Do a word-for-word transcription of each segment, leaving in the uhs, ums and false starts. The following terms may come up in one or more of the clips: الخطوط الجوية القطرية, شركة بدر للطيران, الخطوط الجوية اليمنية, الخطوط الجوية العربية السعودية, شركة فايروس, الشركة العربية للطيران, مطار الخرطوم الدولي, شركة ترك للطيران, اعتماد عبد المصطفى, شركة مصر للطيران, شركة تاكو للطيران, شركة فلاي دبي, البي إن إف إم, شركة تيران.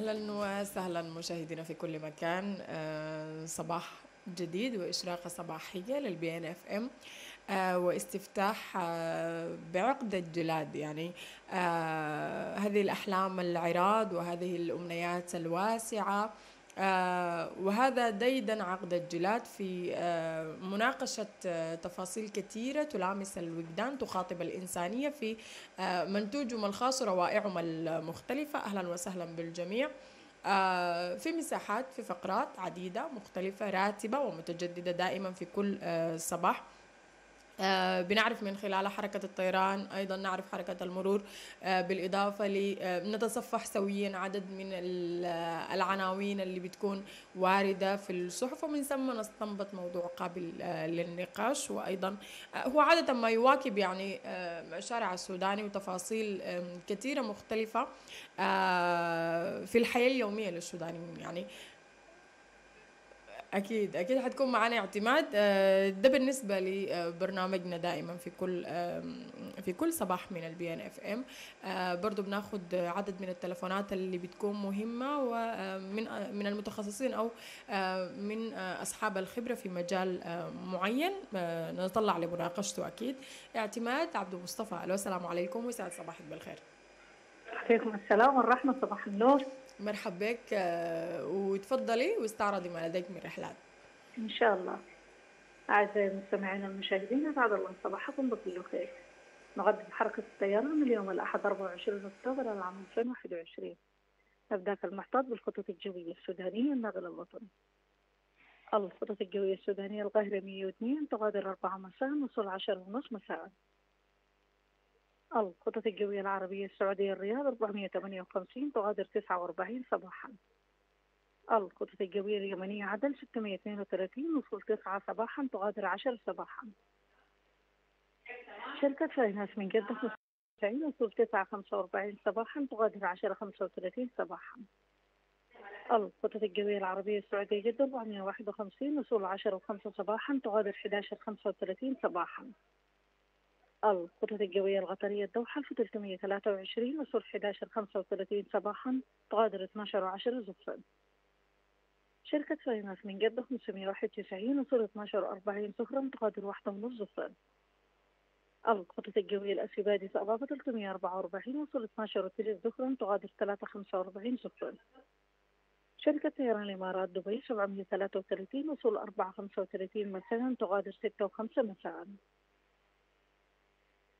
أهلا وسهلا مشاهدينا في كل مكان. صباح جديد وإشراقة صباحية للبي إن إف إم واستفتاح بعقد الجلاد، يعني هذه الأحلام العراض وهذه الأمنيات الواسعة، وهذا ديدا عقد الجلاد في مناقشة تفاصيل كثيرة تلامس الوجدان، تخاطب الإنسانية في منتوجهم الخاص وروائعهم المختلفة. أهلا وسهلا بالجميع في مساحات، في فقرات عديدة مختلفة راتبة ومتجددة دائما في كل صباح، بنعرف من خلال حركة الطيران، أيضا نعرف حركة المرور، بالإضافة لنتصفح سويا عدد من العناوين اللي بتكون واردة في الصحف، ومن ثم نستنبط موضوع قابل للنقاش، وأيضا هو عادة ما يواكب يعني الشارع السوداني وتفاصيل كثيرة مختلفة في الحياة اليومية للسودانيين. يعني أكيد أكيد حتكون معنا اعتماد، ده بالنسبة لبرنامجنا دائما في كل في كل صباح من البي إن إف إم. برضو بناخد عدد من التلفونات اللي بتكون مهمة، ومن من المتخصصين أو من أصحاب الخبرة في مجال معين نطلع لمناقشته. أكيد اعتماد عبد المصطفى، ألو السلام عليكم ويسعد صباحك بالخير. عليكم السلام والرحمة، صباح النور. مرحبا بك، وتفضلي واستعرضي ما لديك من رحلات. ان شاء الله. اعزائي المستمعين والمشاهدين، اسعد الله صباحكم بكل خير. نقدم حركه الطيران اليوم الاحد أربعة وعشرين أكتوبر العام ألفين وواحد وعشرين. نبدا المحطات بالخطوط الجويه السودانيه الناقله الوطني. الخطوط الجويه السودانيه القاهره مئة واثنين تغادر أربعة مساء، وصول عشرة ونصف مساء. الخطوط الجوية العربية السعودية الرياض أربعمئة وثمانية وخمسين تغادر تسعة وأربعين صباحا. الخطوط الجوية اليمنية عدن ستمئة واثنين وثلاثين وصول تسعة صباحا تغادر عشرة صباحا. شركة فايروس من جدة وصول تسعة وخمسة وأربعين صباحا تغادر عشرة وخمسة وثلاثين صباحا. الخطوط الجوية العربية السعودية جدة أربعمئة وواحد وخمسين وصول عشرة وخمسة صباحا تغادر أحد عشر وخمسة وثلاثين صباحا. الخطوط الجوية الغطرية الدوحة في ثلاثمئة وثلاثة وعشرين وصول أحد عشر وخمسة وثلاثين صباحا تغادر اثني عشر وعشرة زفا. شركة فايروس من جدة خمسمئة وواحد وتسعين وصول اثني عشر وأربعين سخرا تغادر واحدة ونصف زفا. الخطوط الجوية الأسيبادية في ثلاثمئة وأربعة وأربعين وصول اثني عشر وثلاثة زفرا تغادر ثلاثة وخمسة وأربعين زفا. شركة تيران الإمارات دبي سبعمئة وثلاثة وثلاثين وصول أربعة وخمسة وثلاثين مساء تغادر ستة وخمسة مساء.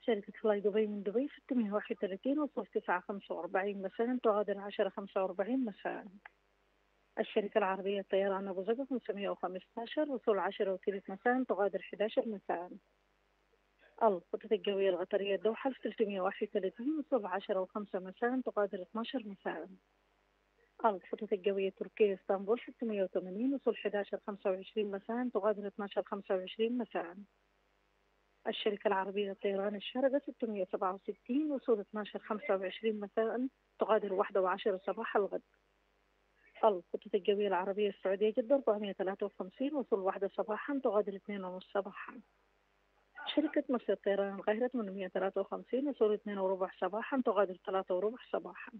شركة فلاي دبي من دبي ستمئة وواحد وثلاثين وصول تسعة وأربعين مساء تغادر عشرة وأربعين مساء. الشركة العربية للطيران عن أبو ظبي خمسمئة وخمسة عشر وصول عشرة وثلاثة مساء تغادر أحد عشر مساء. الخطوط الجوية القطرية الدوحة ثلاثمئة وواحد وثلاثين وصول عشرة وخمسة مساء تغادر اثني عشر مساء. الخطوط الجوية التركية اسطنبول ستمئة وثمانين وصول أحد عشر وخمسة وعشرين مساء تغادر اثني عشر وخمسة وعشرين مساء. الشركة العربية للطيران الشارقة ستمئة وسبعة وستين وصول اثني عشر وخمسة وعشرين مساء تغادر واحدة وعشرة صباحا الغد. الخطوط الجوية العربية السعودية جدة أربعمئة وثلاثة وخمسين وصول واحدة صباحا تغادر اثنين ونصف صباحا. شركة مصر للطيران القاهرة ثمانمئة وثلاثة وخمسين وصول اثنين وربع صباحا تغادر ثلاثة وربع صباحا.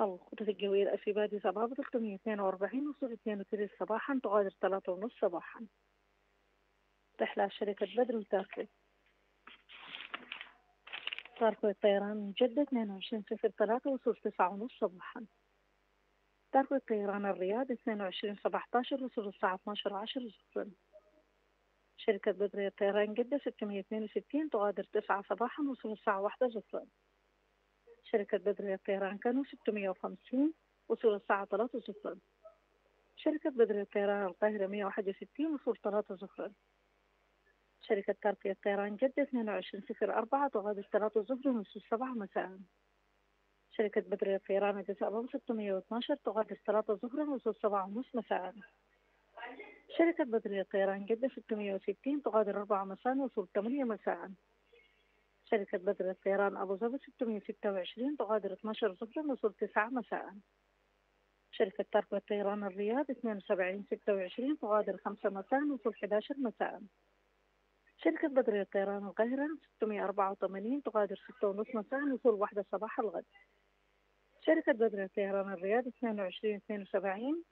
الخطوط الجوية الأسيبادية صباحا ثلاثمئة واثنين وأربعين وصول اثنين وثلاثين صباحا تغادر ثلاثة ونصف صباحا. رحلة شركة بدر للطيران ترك للطيران من جدة اثنين وعشرين صفر ثلاثة وصول تسعة ونصف صباحا. ترك للطيران الرياض اثنين وعشرين سبعة عشر وصول الساعة اثني عشر عشرة. شركة بدر للطيران جدة ستمئة واثنين وستين تغادر تسعة صباحا وصول الساعة واحدة صفر صفر. شركة بدر للطيران كانو ستمئة وخمسين وصول الساعة ثلاثة صفر صفر. شركة بدر للطيران القاهرة مئة وواحد وستين وصول ثلاثة صفر صفر. شركة ترك للطيران جدة اثنين وعشرين صفر أربعة تغادر ثلاثة ونصف سبعة مساء. شركة بدر للطيران أديس أبابا ستمئة واثني عشر تغادر ثلاثة ظهرا وصول سبعة ونصف مساء. شركة بدر للطيران جدة ستمئة وستين تغادر أربعة مساء وصول ثمانية مساء. شركة بدر للطيران أبو ظبي ستمئة وستة وعشرين تغادر اثني عشر ظهرا وصول تسعة مساء. شركة ترك للطيران الرياض اثنين وسبعين ستة وعشرين تغادر خمسة مساء وصول أحد عشر مساء. شركة بدر للطيران القاهرة ستمئة وأربعة وثمانين تغادر ستة ونصف مساء وصول واحدة صباح الغد. شركة بدر للطيران الرياض اثنين وعشرين اثنين وسبعين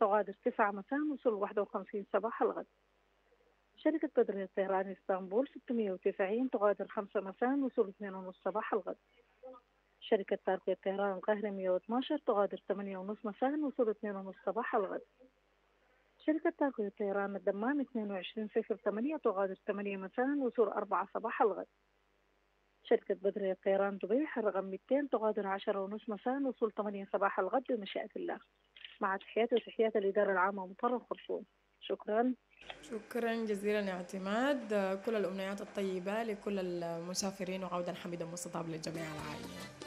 تغادر تسعة مساء وصول واحد وخمسين صباح الغد. شركة بدر للطيران اسطنبول ستمائة وتسعين تغادر خمسة مساء وصول اثنين ونصف صباح الغد. شركة ترك للطيران القاهرة مائة واثني عشر تغادر ثمانية ونصف مساء وصول اثنين ونصف صباح الغد. شركة تاكو للطيران الدمام اثنين وعشرين صفر ثمانية تغادر ثمانية مساء وصول أربعة صباح الغد. شركة بدر للطيران دبي رقم مئتين تغادر عشرة ونصف مساء وصول ثمانية صباح الغد بمشيئة الله. مع تحياتي وتحيات الإدارة العامة مطار الخرطوم. شكرا. شكرا جزيلا يا اعتماد، كل الأمنيات الطيبة لكل المسافرين وعودة حميدة ومستطابة للجميع العائلة.